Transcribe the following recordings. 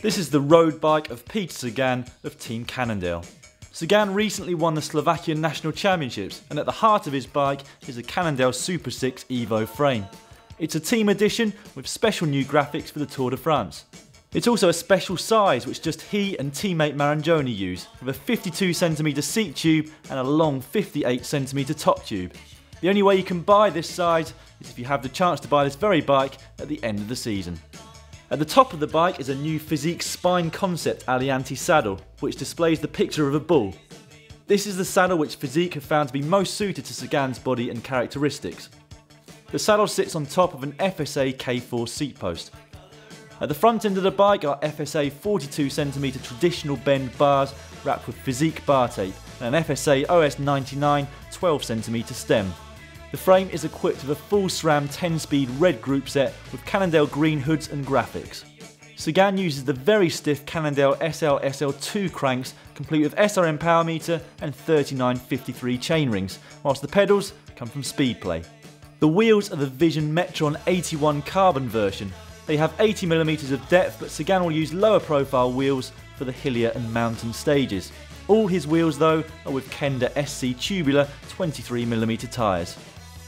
This is the road bike of Peter Sagan of Team Cannondale. Sagan recently won the Slovakian National Championships, and at the heart of his bike is the Cannondale SuperSix Evo frame. It's a team edition with special new graphics for the Tour de France. It's also a special size which just he and teammate Marangoni use, with a 52cm seat tube and a long 58cm top tube. The only way you can buy this size is if you have the chance to buy this very bike at the end of the season. At the top of the bike is a new Fizik Spine Concept Aliante saddle, which displays the picture of a bull. This is the saddle which Fizik have found to be most suited to Sagan's body and characteristics. The saddle sits on top of an FSA K4 seat post. At the front end of the bike are FSA 42cm traditional bend bars wrapped with Fizik bar tape and an FSA OS99 12cm stem. The frame is equipped with a full SRAM 10-speed red group set with Cannondale green hoods and graphics. Sagan uses the very stiff Cannondale SL SL2 cranks, complete with SRM power meter and 3953 chain rings, whilst the pedals come from Speedplay. The wheels are the Vision Metron 81 carbon version. They have 80mm of depth, but Sagan will use lower profile wheels for the hillier and mountain stages. All his wheels though are with Kenda SC tubular 23mm tyres.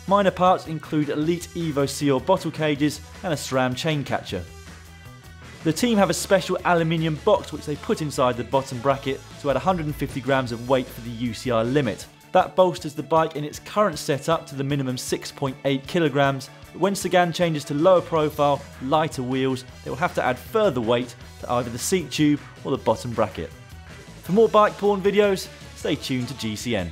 Minor parts include Elite Evo Seal bottle cages and a SRAM chain catcher. The team have a special aluminium box which they put inside the bottom bracket to add 150 grams of weight for the UCI limit. That bolsters the bike in its current setup to the minimum 6.8 kilograms, but when Sagan changes to lower profile, lighter wheels, they will have to add further weight to either the seat tube or the bottom bracket. For more bike porn videos, stay tuned to GCN.